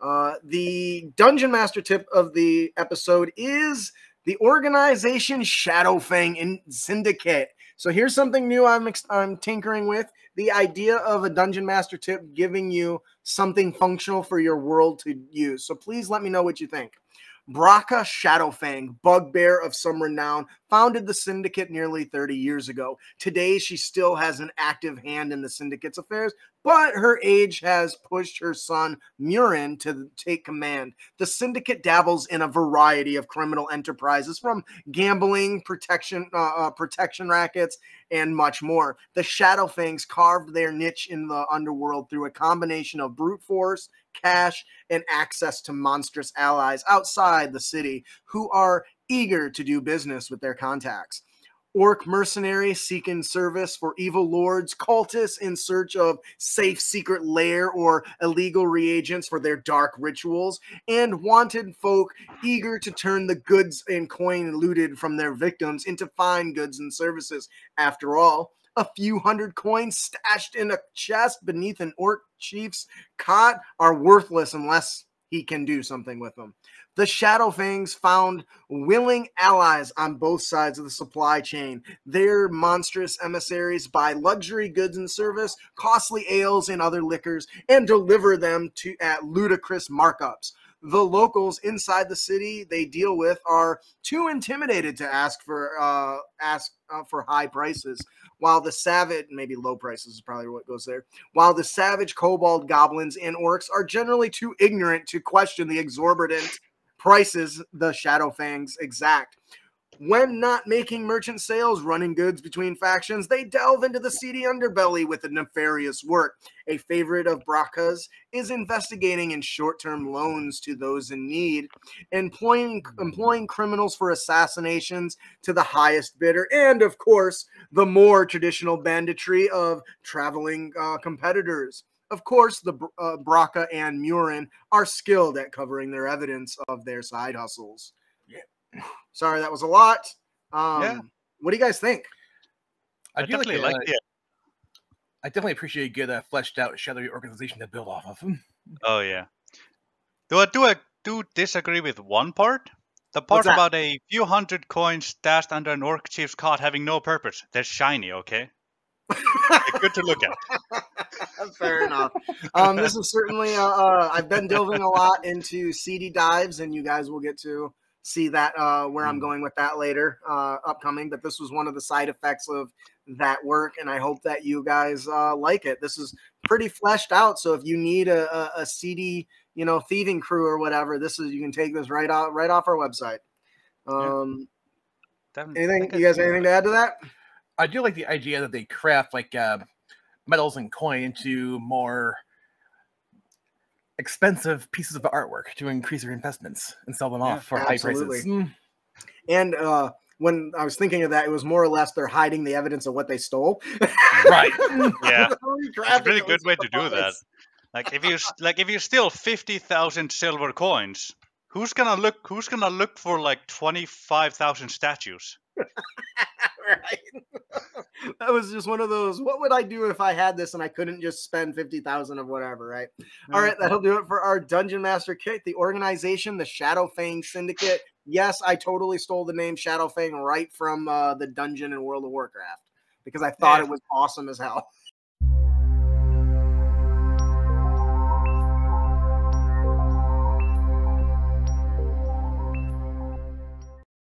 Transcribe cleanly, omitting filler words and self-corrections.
The Dungeon Master tip of the episode is the organization Shadowfang Syndicate. So here's something new I'm tinkering with. The idea of a Dungeon Master tip giving you something functional for your world to use. So please let me know what you think. Bracca Shadowfang, bugbear of some renown, founded the Syndicate nearly 30 years ago. Today, she still has an active hand in the Syndicate's affairs, but her age has pushed her son, Murin, to take command. The Syndicate dabbles in a variety of criminal enterprises, from gambling, protection rackets, and much more. The Shadowfangs carved their niche in the underworld through a combination of brute force, cash, and access to monstrous allies outside the city who are eager to do business with their contacts. Orc mercenaries seeking service for evil lords, cultists in search of safe secret lair or illegal reagents for their dark rituals, and wanted folk eager to turn the goods and coin looted from their victims into fine goods and services. After all, a few hundred coins stashed in a chest beneath an orc chief's cot are worthless unless he can do something with them. The Shadowfangs found willing allies on both sides of the supply chain. Their monstrous emissaries buy luxury goods and service, costly ales and other liquors, and deliver them at ludicrous markups. The locals inside the city they deal with are too intimidated to ask for high prices, while the savage, maybe low prices is probably what goes there, while the savage kobold goblins and orcs are generally too ignorant to question the exorbitant prices the Shadowfangs exact. When not making merchant sales, running goods between factions, they delve into the seedy underbelly with a nefarious work. A favorite of Bracca's is investigating in short-term loans to those in need, employing criminals for assassinations to the highest bidder, and, of course, the more traditional banditry of traveling competitors. Of course, the Bracca and Murin are skilled at covering their evidence of their side hustles. Yeah. Sorry, that was a lot. What do you guys think? I definitely like it. I definitely appreciate a good fleshed out shadowy organization to build off of. Oh yeah. Though I do disagree with one part. The part about a few hundred coins stashed under an orc chief's cot having no purpose. They're shiny, okay? They're good to look at. Fair enough. This is certainly I've been delving a lot into CD dives, and you guys will get to see that where I'm going with that later upcoming, but this was one of the side effects of that work, and I hope that you guys like it. This is pretty fleshed out, so if you need a CD, you know, thieving crew or whatever, this is, you can take this right off our website. You guys anything to add to that? I do like the idea that they craft like metals and coin into more expensive pieces of artwork to increase your investments and sell them off for high prices. And when I was thinking of that, it was more or less they're hiding the evidence of what they stole. Right. Yeah. It's a really good way to do that. Like if you steal 50,000 silver coins, who's gonna look for like 25,000 statues? Right. That was just one of those, what would I do if I had this and I couldn't just spend 50,000 of whatever, right? All right, that'll do it for our Dungeon Master kit. The organization, the Shadowfang Syndicate. Yes, I totally stole the name Shadowfang right from the dungeon in World of Warcraft because I thought it was awesome as hell.